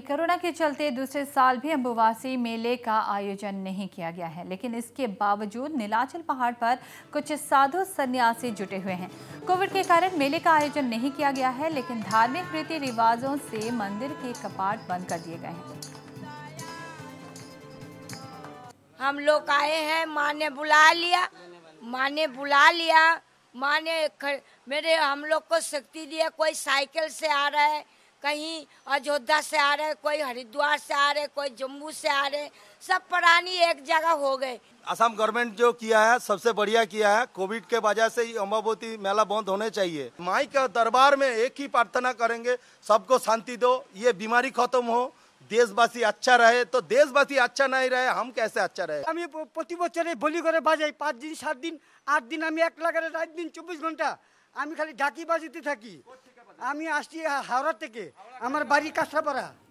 Corona के चलते दूसरे साल भी अंबुवासी मेले का आयोजन नहीं किया गया है, लेकिन इसके बावजूद नीलाचल पहाड़ पर कुछ साधु संन्यासी जुटे हुए हैं। कोविड के कारण मेले का आयोजन नहीं किया गया है, लेकिन धार्मिक रीति रिवाजों से मंदिर के कपाट बंद कर दिए गए हैं। हम लोग आए हैं, माँ ने बुला लिया, माँ ने मेरे हम लोग को शक्ति दिया। कोई साइकिल से आ रहा है, कहीं अयोध्या से आ रहे, कोई हरिद्वार से आ रहे, कोई जम्मू से आ रहे, सब प्राणी एक जगह हो गए। असम गवर्नमेंट जो किया है सबसे बढ़िया किया है। कोविड के वजह से अंबुवासी मेला बंद होने चाहिए। माई का दरबार में एक ही प्रार्थना करेंगे, सबको शांति दो, ये बीमारी खत्म हो, देशवासी अच्छा रहे। तो देशवासी अच्छा नहीं रहे, हम कैसे अच्छा रहे? हमें प्रति बच्चे बोली करे बजाई 5 दिन 7 दिन 8 दिन हमें एक लगा रात दिन 24 घंटा हमें खाली ढाकी बजाते थकी। আমি আসছি হাওড়া থেকে, আমার বাড়ি কাঁচরাপাড়া।